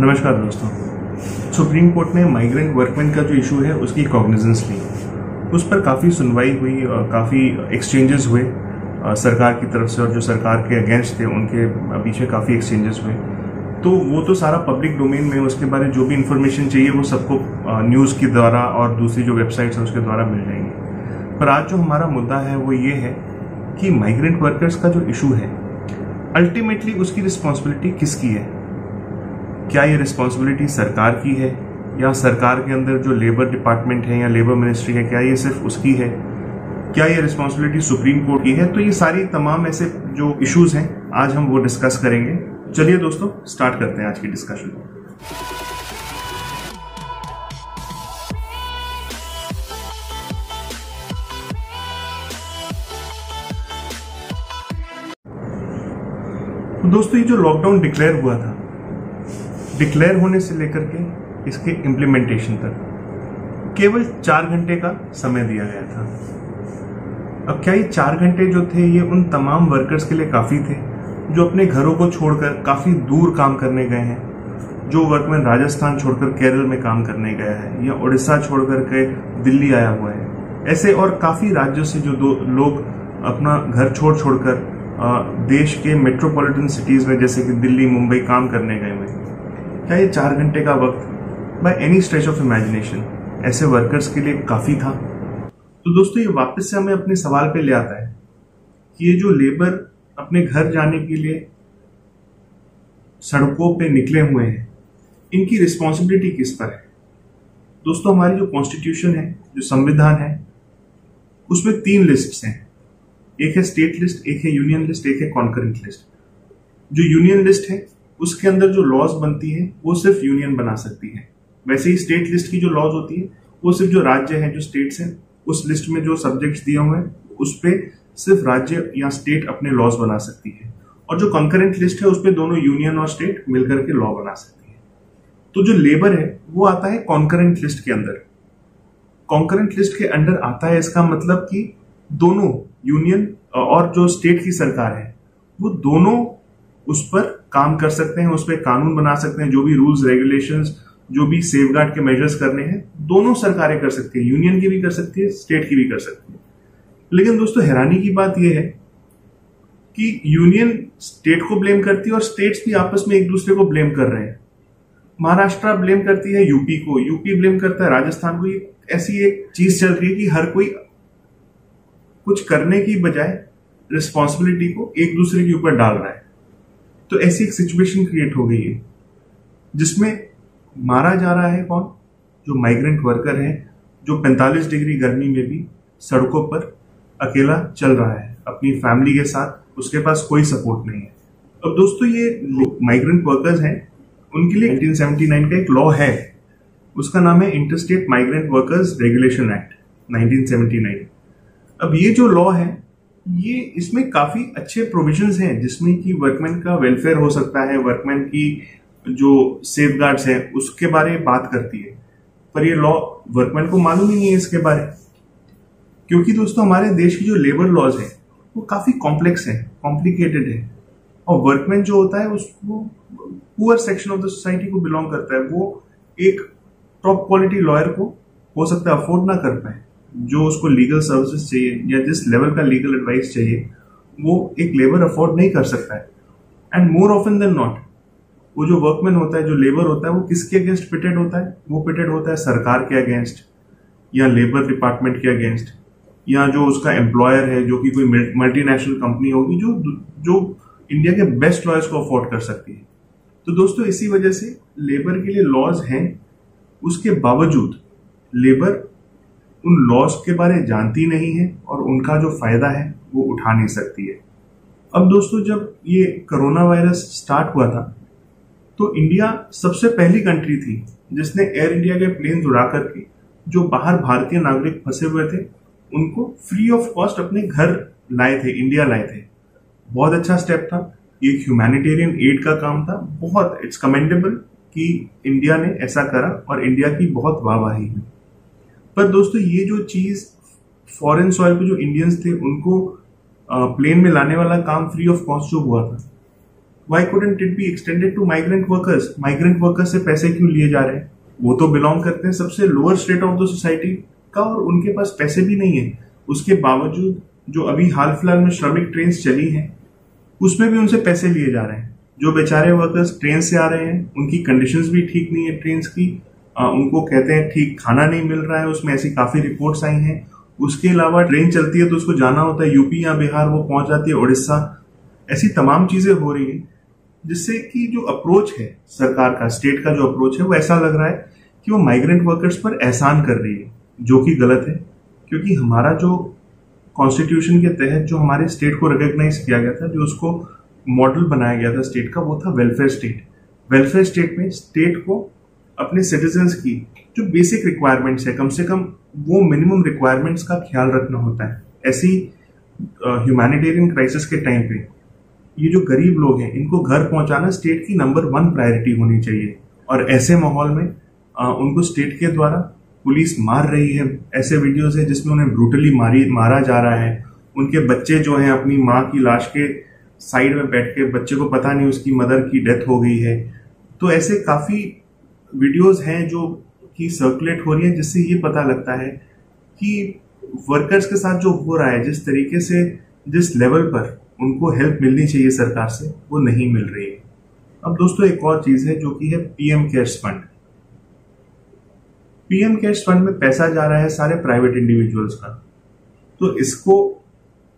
नमस्कार दोस्तों, supreme court ने माइग्रेंट वर्कमेन का जो इशू है उसकी कॉग्निजेंस ली। उस पर काफ़ी सुनवाई हुई, काफ़ी एक्सचेंजेस हुए सरकार की तरफ से, और जो सरकार के अगेंस्ट थे उनके पीछे काफ़ी एक्सचेंजेस हुए। तो वो तो सारा पब्लिक डोमेन में, उसके बारे में जो भी इन्फॉर्मेशन चाहिए वो सबको न्यूज़ के द्वारा और दूसरी जो वेबसाइट्स हैं उसके द्वारा मिल जाएंगी। पर आज जो हमारा मुद्दा है वो ये है कि माइग्रेंट वर्कर्स का जो इशू है अल्टीमेटली उसकी रिस्पॉन्सिबिलिटी किसकी है। क्या ये रिस्पॉन्सिबिलिटी सरकार की है, या सरकार के अंदर जो लेबर डिपार्टमेंट है या लेबर मिनिस्ट्री है क्या ये सिर्फ उसकी है, क्या ये रिस्पॉन्सिबिलिटी सुप्रीम कोर्ट की है। तो ये सारी तमाम ऐसे जो इश्यूज़ हैं आज हम वो डिस्कस करेंगे। चलिए दोस्तों, स्टार्ट करते हैं आज की डिस्कशन को। दोस्तों, ये जो लॉकडाउन डिक्लेयर हुआ था, डिक्लेयर होने से लेकर के इसके इम्प्लीमेंटेशन तक केवल 4 घंटे का समय दिया गया था। अब क्या ये 4 घंटे जो थे ये उन तमाम वर्कर्स के लिए काफ़ी थे जो अपने घरों को छोड़कर काफ़ी दूर काम करने गए हैं। जो वर्कमैन राजस्थान छोड़कर केरल में काम करने गया है, या उड़ीसा छोड़कर के दिल्ली आया हुआ है, ऐसे और काफ़ी राज्यों से जो लोग अपना घर छोड़कर देश के मेट्रोपॉलिटन सिटीज़ में जैसे कि दिल्ली, मुंबई काम करने गए हुए। क्या ये 4 घंटे का वक्त by any stretch of imagination ऐसे वर्कर्स के लिए काफ़ी था? तो दोस्तों, ये वापस से हमें अपने सवाल पे ले आता है कि ये जो लेबर अपने घर जाने के लिए सड़कों पे निकले हुए हैं, इनकी रिस्पॉन्सिबिलिटी किस पर है। दोस्तों, हमारी जो कॉन्स्टिट्यूशन है, जो संविधान है, उसमें 3 लिस्ट्स हैं। एक है स्टेट लिस्ट, एक है यूनियन लिस्ट, एक है कॉन्करेंट लिस्ट। जो यूनियन लिस्ट है उसके अंदर जो लॉज बनती है वो सिर्फ यूनियन बना सकती है। वैसे ही स्टेट लिस्ट की जो लॉज होती है वो सिर्फ जो राज्य हैं, जो स्टेट्स हैं, उस लिस्ट में जो सब्जेक्ट्स दिए हुए हैं उस पर सिर्फ राज्य या स्टेट अपने लॉज बना सकती है। और जो कॉन्करेंट लिस्ट है उस पर दोनों यूनियन और स्टेट मिलकर के लॉ बना सकती है। तो जो लेबर है वो आता है कॉन्करेंट लिस्ट के अंदर। कॉन्करेंट लिस्ट के अंडर आता है, इसका मतलब कि दोनों यूनियन और जो स्टेट की सरकार है वो दोनों उस पर काम कर सकते हैं, उस पर कानून बना सकते हैं। जो भी रूल्स, रेगुलेशंस, जो भी सेफगार्ड के मेजर्स करने हैं दोनों सरकारें कर सकती हैं, यूनियन की भी कर सकती है, स्टेट की भी कर सकती है। लेकिन दोस्तों, हैरानी की बात यह है कि यूनियन स्टेट को ब्लेम करती है और स्टेट्स भी आपस में एक दूसरे को ब्लेम कर रहे हैं। महाराष्ट्र ब्लेम करती है यूपी को, यूपी ब्लेम करता है राजस्थान को। ये ऐसी एक चीज चल रही है कि हर कोई कुछ करने की बजाय रिस्पॉन्सिबिलिटी को एक दूसरे के ऊपर डाल रहा है। तो ऐसी एक सिचुएशन क्रिएट हो गई है जिसमें मारा जा रहा है कौन, जो माइग्रेंट वर्कर हैं, जो 45 डिग्री गर्मी में भी सड़कों पर अकेला चल रहा है अपनी फैमिली के साथ, उसके पास कोई सपोर्ट नहीं है। अब दोस्तों, ये माइग्रेंट वर्कर्स हैं, उनके लिए 1979 का एक लॉ है, उसका नाम है interstate migrant workers regulation act 1979। अब ये जो लॉ है ये, इसमें काफ़ी अच्छे प्रोविजंस हैं जिसमें कि वर्कमैन का वेलफेयर हो सकता है, वर्कमैन की जो सेफगार्ड्स हैं उसके बारे में बात करती है। पर ये लॉ वर्कमैन को मालूम ही नहीं है इसके बारे, क्योंकि दोस्तों हमारे देश की जो लेबर लॉज हैं वो काफ़ी कॉम्प्लेक्स हैं, कॉम्प्लिकेटेड है। और वर्कमैन जो होता है उसको poor section of the society को बिलोंग करता है, वो एक टॉप क्वालिटी लॉयर को हो सकता है अफोर्ड ना कर पाए। जो उसको लीगल सर्विसेज चाहिए या जिस लेवल का लीगल एडवाइस चाहिए वो एक लेबर अफोर्ड नहीं कर सकता है। And more often than not, वो जो वर्कमैन होता है, जो लेबर होता है, वो किसके अगेंस्ट पिटेड होता है? वो पिटेड होता है सरकार के अगेंस्ट, या लेबर डिपार्टमेंट के अगेंस्ट, या जो उसका एम्प्लॉयर है जो कि कोई मल्टीनेशनल कंपनी होगी जो इंडिया के बेस्ट लॉयर्स को अफोर्ड कर सकती है। तो दोस्तों, इसी वजह से लेबर के लिए लॉज हैं, उसके बावजूद लेबर उन लॉज के बारे जानती नहीं है और उनका जो फायदा है वो उठा नहीं सकती है। अब दोस्तों, जब ये कोरोना वायरस स्टार्ट हुआ था तो इंडिया सबसे पहली कंट्री थी जिसने एयर इंडिया के प्लेन उड़ा करके जो बाहर भारतीय नागरिक फंसे हुए थे उनको फ्री ऑफ कॉस्ट अपने घर लाए थे, इंडिया लाए थे। बहुत अच्छा स्टेप था, ये एक ह्यूमैनिटेरियन एड का काम था। बहुत इट्स कमेंडेबल कि इंडिया ने ऐसा करा और इंडिया की बहुत वाहवाही हुई। पर दोस्तों, ये जो चीज़ फॉरेन सॉइल पे जो इंडियंस थे उनको प्लेन में लाने वाला काम फ्री ऑफ कॉस्ट जो हुआ था, Why couldn't it be extended to migrant workers? Migrant workers से पैसे क्यों लिए जा रहे हैं? वो तो belong करते हैं सबसे lower state of the society का और उनके पास पैसे भी नहीं है। उसके बावजूद जो अभी हाल फिलहाल में श्रमिक ट्रेन चली हैं, उसमें भी उनसे पैसे लिए जा रहे हैं। जो बेचारे वर्कर्स ट्रेन से आ रहे हैं, उनकी कंडीशंस भी ठीक नहीं है ट्रेन की, उनको कहते हैं ठीक खाना नहीं मिल रहा है, उसमें ऐसी काफी रिपोर्ट्स आई हैं। उसके अलावा ट्रेन चलती है तो उसको जाना होता है यूपी या बिहार, वो पहुंच जाती है उड़ीसा। ऐसी तमाम चीजें हो रही हैं जिससे कि जो अप्रोच है सरकार का, स्टेट का जो अप्रोच है, वो ऐसा लग रहा है कि वो माइग्रेंट वर्कर्स पर एहसान कर रही है, जो कि गलत है। क्योंकि हमारा जो कॉन्स्टिट्यूशन के तहत जो हमारे स्टेट को रिकग्नाइज किया गया था, जो उसको मॉडल बनाया गया था स्टेट का, वो था वेलफेयर स्टेट। वेलफेयर स्टेट में स्टेट को अपने सिटीजन्स की जो बेसिक रिक्वायरमेंट्स है, कम से कम वो मिनिमम रिक्वायरमेंट्स का ख्याल रखना होता है। ऐसी ह्यूमैनिटेरियन क्राइसिस के टाइम पे ये जो गरीब लोग हैं, इनको घर पहुंचाना स्टेट की नंबर 1 प्रायोरिटी होनी चाहिए। और ऐसे माहौल में उनको स्टेट के द्वारा पुलिस मार रही है, ऐसे वीडियोज है जिसमें उन्हें ब्रूटली मारा जा रहा है। उनके बच्चे जो हैं अपनी माँ की लाश के साइड में बैठ के, बच्चे को पता नहीं उसकी मदर की डेथ हो गई है। तो ऐसे काफ़ी वीडियोस हैं जो कि सर्कुलेट हो रही है, जिससे ये पता लगता है कि वर्कर्स के साथ जो हो रहा है, जिस तरीके से जिस लेवल पर उनको हेल्प मिलनी चाहिए सरकार से, वो नहीं मिल रही है। अब दोस्तों एक और चीज़ है जो कि है PM cares fund. PM cares fund में पैसा जा रहा है सारे प्राइवेट इंडिविजुअल्स का, तो इसको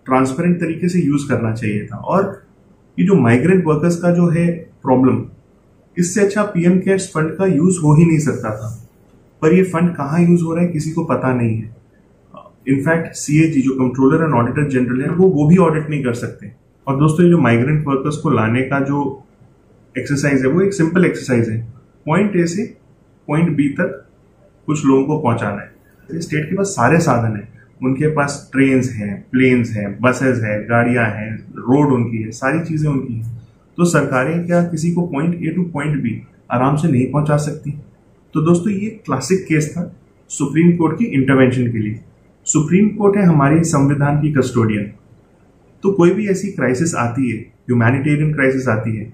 ट्रांसपेरेंट तरीके से यूज़ करना चाहिए था। और ये जो माइग्रेंट वर्कर्स का जो है प्रॉब्लम, इससे अच्छा पीएम केयर्स फंड का यूज़ हो ही नहीं सकता था। पर ये फंड कहाँ यूज़ हो रहा है किसी को पता नहीं है। इनफैक्ट CAG जो कंट्रोलर एंड ऑडिटर जनरल है, वो भी ऑडिट नहीं कर सकते। और दोस्तों ये जो माइग्रेंट वर्कर्स को लाने का जो एक्सरसाइज है, वो एक सिंपल एक्सरसाइज है, पॉइंट A से पॉइंट B तक कुछ लोगों को पहुँचाना है। स्टेट के पास सारे साधन हैं, उनके पास ट्रेन्स हैं, प्लेन्स हैं, बसेस हैं, गाड़ियाँ हैं, रोड उनकी है, सारी चीज़ें उनकी हैं। तो सरकारें क्या किसी को point A to point B आराम से नहीं पहुंचा सकती? तो दोस्तों ये क्लासिक केस था सुप्रीम कोर्ट की इंटरवेंशन के लिए। सुप्रीम कोर्ट है हमारे संविधान की कस्टोडियन, तो कोई भी ऐसी क्राइसिस आती है, ह्यूमैनिटेरियन क्राइसिस आती है,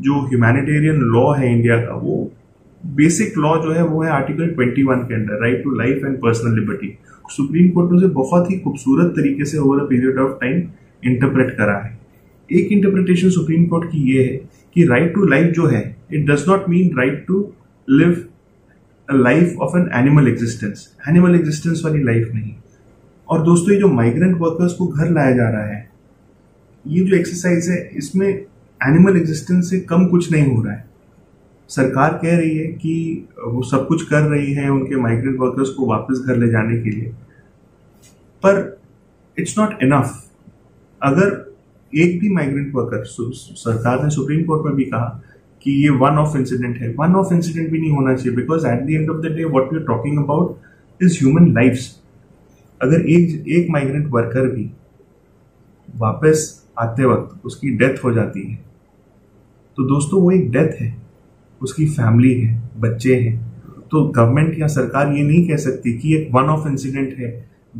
जो ह्यूमैनिटेरियन लॉ है इंडिया का, वो बेसिक लॉ जो है वो है आर्टिकल 21 के under, right to life and personal liberty. Supreme court ने उसे बहुत ही खूबसूरत तरीके से over a period of time interpret करा है। एक इंटरप्रिटेशन सुप्रीम कोर्ट की ये है कि राइट टू लाइफ जो है, it does not mean right to live a life of an animal existence वाली लाइफ नहीं। और दोस्तों ये जो माइग्रेंट वर्कर्स को घर लाया जा रहा है, ये जो एक्सरसाइज है, इसमें एनिमल एग्जिस्टेंस से कम कुछ नहीं हो रहा है। सरकार कह रही है कि वो सब कुछ कर रही है उनके माइग्रेंट वर्कर्स को वापस घर ले जाने के लिए, पर इट्स नॉट इनफ। अगर एक भी माइग्रेंट वर्कर, सरकार ने सुप्रीम कोर्ट में भी कहा कि ये वन ऑफ इंसिडेंट है, वन ऑफ इंसिडेंट भी नहीं होना चाहिए, because at the end of the day what we are talking about is human lifes. अगर एक माइग्रेंट वर्कर भी वापस आते वक्त उसकी डेथ हो जाती है, तो दोस्तों वो एक डेथ है, उसकी फैमिली है, बच्चे हैं। तो गवर्नमेंट या सरकार ये नहीं कह सकती कि एक वन ऑफ इंसिडेंट है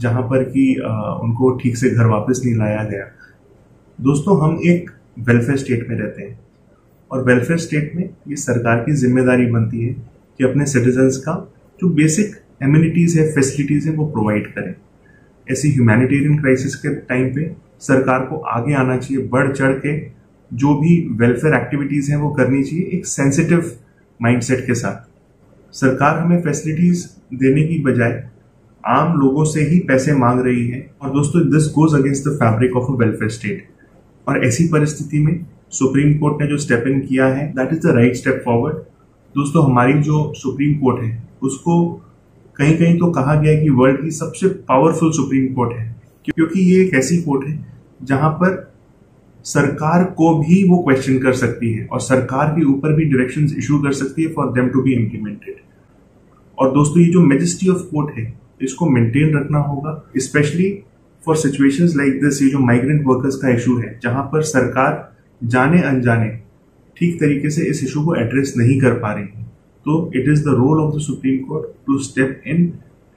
जहाँ पर कि उनको ठीक से घर वापस नहीं लाया गया। दोस्तों हम एक वेलफेयर स्टेट में रहते हैं, और वेलफेयर स्टेट में ये सरकार की जिम्मेदारी बनती है कि अपने सिटीजन्स का जो बेसिक एमिनिटीज़ है, फैसिलिटीज़ है, वो प्रोवाइड करें। ऐसी ह्यूमैनिटेरियन क्राइसिस के टाइम पे सरकार को आगे आना चाहिए, बढ़ चढ़ के जो भी वेलफेयर एक्टिविटीज़ हैं वो करनी चाहिए एक सेंसिटिव माइंडसेट के साथ। सरकार हमें फैसिलिटीज़ देने की बजाय आम लोगों से ही पैसे मांग रही है, और दोस्तों this goes against the fabric of a welfare state. और ऐसी परिस्थिति में सुप्रीम कोर्ट ने जो स्टेप इन किया है, that is the right step forward. दोस्तों हमारी जो सुप्रीम कोर्ट है, उसको कहीं कहीं तो कहा गया है कि वर्ल्ड की सबसे पावरफुल सुप्रीम कोर्ट है, क्योंकि ये एक ऐसी कोर्ट है जहाँ पर सरकार को भी वो क्वेश्चन कर सकती है, और सरकार के ऊपर भी डायरेक्शंस इशू कर सकती है for them to be implemented. और दोस्तों ये जो मैजेस्टी ऑफ कोर्ट है, इसको मेंटेन रखना होगा, specially for situations like this. ये जो माइग्रेंट वर्कर्स का इशू है, जहाँ पर सरकार जाने अनजाने ठीक तरीके से इस इशू को एड्रेस नहीं कर पा रही है, तो it is the role of the supreme court to step in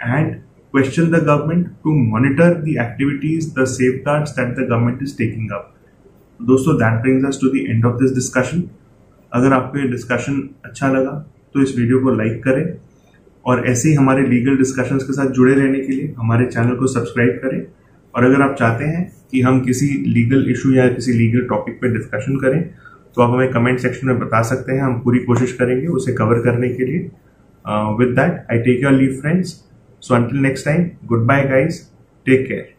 and question the government, to monitor the activities, the safeguards that the government is taking up. दोस्तों that brings us to the end of this discussion. अगर आपको ये discussion अच्छा लगा तो इस video को like करें और ऐसे ही हमारे लीगल डिस्कशंस के साथ जुड़े रहने के लिए हमारे चैनल को सब्सक्राइब करें। और अगर आप चाहते हैं कि हम किसी लीगल इशू या किसी लीगल टॉपिक पर डिस्कशन करें तो आप हमें कमेंट सेक्शन में बता सकते हैं, हम पूरी कोशिश करेंगे उसे कवर करने के लिए। With that, I take your leave, friends. So until next time, goodbye, guys. Take care.